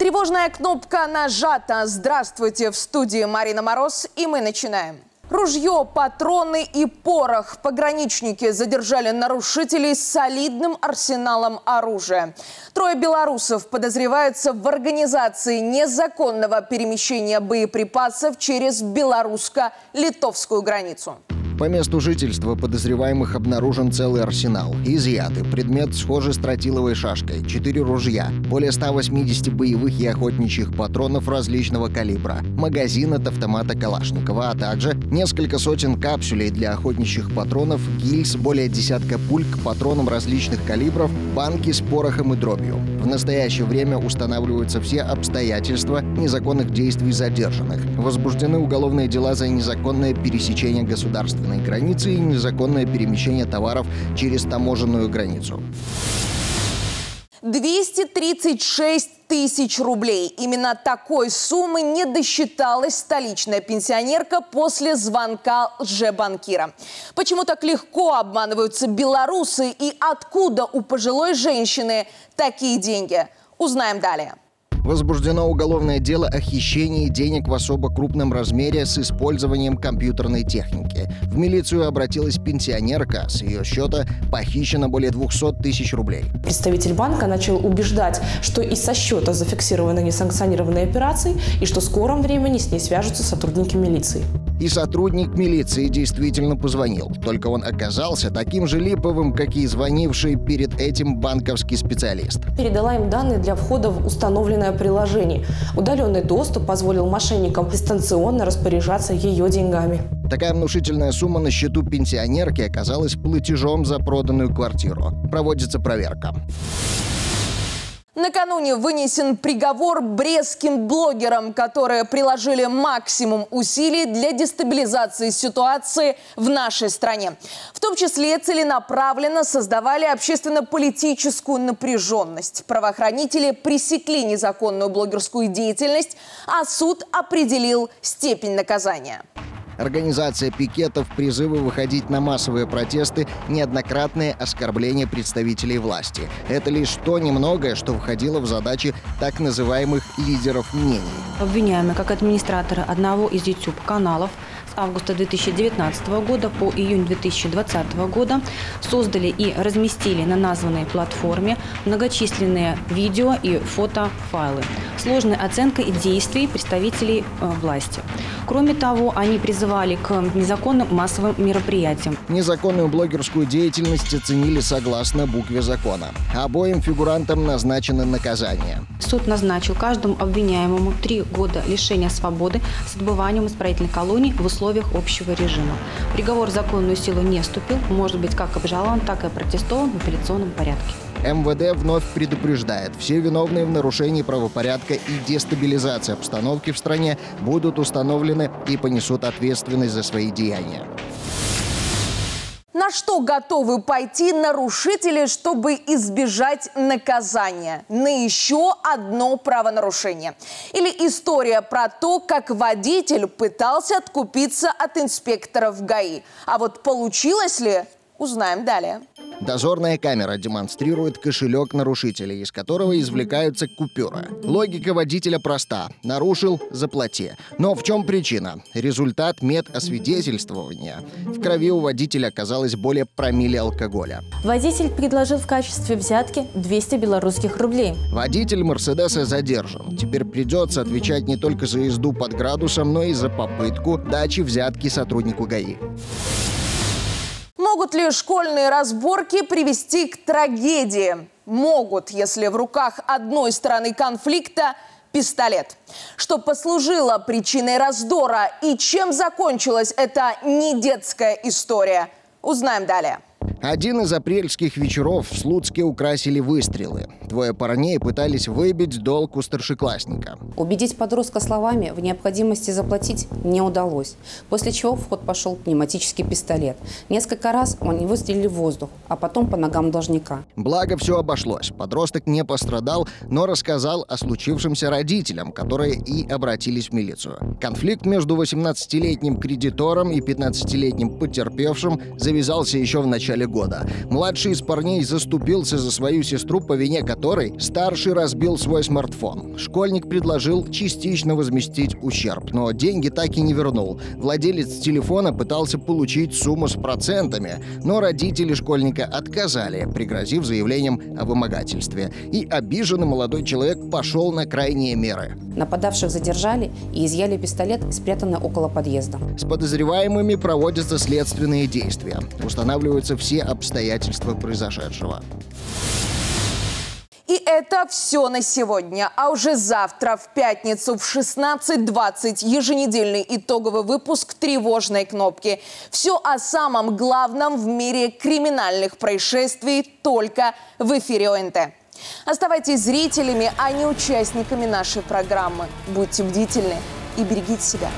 Тревожная кнопка нажата. Здравствуйте, в студии Марина Мороз, и мы начинаем. Ружье, патроны и порох. Пограничники задержали нарушителей с солидным арсеналом оружия. 3 белорусов подозреваются в организации незаконного перемещения боеприпасов через белорусско-литовскую границу. По месту жительства подозреваемых обнаружен целый арсенал. Изъяты предмет схожий с тротиловой шашкой, 4 ружья, более 180 боевых и охотничьих патронов различного калибра, магазин от автомата Калашникова, а также несколько сотен капсулей для охотничьих патронов, гильз, более 10 пуль к патронам различных калибров, банки с порохом и дробью. В настоящее время устанавливаются все обстоятельства незаконных действий задержанных. Возбуждены уголовные дела за незаконное пересечение государственных границы и незаконное перемещение товаров через таможенную границу. 236 тысяч рублей. Именно такой суммы не досчиталась столичная пенсионерка после звонка лжебанкира. Почему так легко обманываются белорусы и откуда у пожилой женщины такие деньги? Узнаем далее. Возбуждено уголовное дело о хищении денег в особо крупном размере с использованием компьютерной техники. В милицию обратилась пенсионерка. С ее счета похищено более 200 тысяч рублей. Представитель банка начал убеждать, что и со счета зафиксированы несанкционированные операции и что в скором времени с ней свяжутся сотрудники милиции. И сотрудник милиции действительно позвонил. Только он оказался таким же липовым, как и звонивший перед этим банковский специалист. Передала им данные для входа в установленное приложение. Удаленный доступ позволил мошенникам дистанционно распоряжаться ее деньгами. Такая внушительная сумма на счету пенсионерки оказалась платежом за проданную квартиру. Проводится проверка. Накануне вынесен приговор брестским блогерам, которые приложили максимум усилий для дестабилизации ситуации в нашей стране. В том числе целенаправленно создавали общественно-политическую напряженность. Правоохранители пресекли незаконную блогерскую деятельность, а суд определил степень наказания. Организация пикетов, призывы выходить на массовые протесты, неоднократные оскорбления представителей власти. Это лишь то немногое, что входило в задачи так называемых лидеров мнений. Обвиняемые как администраторы одного из YouTube-каналов с августа 2019 года по июнь 2020 года создали и разместили на названной платформе многочисленные видео и фотофайлы с ложной оценкой действий представителей власти. Кроме того, они призывали к незаконным массовым мероприятиям. Незаконную блогерскую деятельность оценили согласно букве закона. Обоим фигурантам назначено наказание. Суд назначил каждому обвиняемому 3 года лишения свободы с отбыванием исправительной колонии в условиях общего режима. Приговор в законную силу не вступил, может быть как обжалован, так и протестован в апелляционном порядке. МВД вновь предупреждает, все виновные в нарушении правопорядка и дестабилизации обстановки в стране будут установлены и понесут ответственность за свои деяния. На что готовы пойти нарушители, чтобы избежать наказания? На еще одно правонарушение. Или история про то, как водитель пытался откупиться от инспекторов ГАИ. А вот получилось ли, узнаем далее. Дозорная камера демонстрирует кошелек нарушителя, из которого извлекаются купюры. Логика водителя проста. Нарушил – заплати. Но в чем причина? Результат медосвидетельствования. В крови у водителя оказалось более промилле алкоголя. Водитель предложил в качестве взятки 200 белорусских рублей. Водитель «Мерседеса» задержан. Теперь придется отвечать не только за езду под градусом, но и за попытку дачи взятки сотруднику ГАИ. Могут ли школьные разборки привести к трагедии? Могут, если в руках одной стороны конфликта пистолет. Что послужило причиной раздора и чем закончилась эта недетская история? Узнаем далее. Один из апрельских вечеров в Слуцке украсили выстрелы. 2 парней пытались выбить долг у старшеклассника. Убедить подростка словами в необходимости заплатить не удалось. После чего в ход пошел пневматический пистолет. Несколько раз они выстрелили в воздух, а потом по ногам должника. Благо, все обошлось. Подросток не пострадал, но рассказал о случившемся родителям, которые и обратились в милицию. Конфликт между 18-летним кредитором и 15-летним потерпевшим завязался еще в начале начале года. Младший из парней заступился за свою сестру, по вине которой старший разбил свой смартфон. Школьник предложил частично возместить ущерб, но деньги так и не вернул. Владелец телефона пытался получить сумму с процентами, но родители школьника отказали, пригрозив заявлением о вымогательстве. И обиженный молодой человек пошел на крайние меры. Нападавших задержали и изъяли пистолет, спрятанный около подъезда. С подозреваемыми проводятся следственные действия. Устанавливаются все обстоятельства произошедшего. И это все на сегодня. А уже завтра, в пятницу, в 16:20, еженедельный итоговый выпуск «Тревожной кнопки». Все о самом главном в мире криминальных происшествий только в эфире ОНТ. Оставайтесь зрителями, а не участниками нашей программы. Будьте бдительны и берегите себя.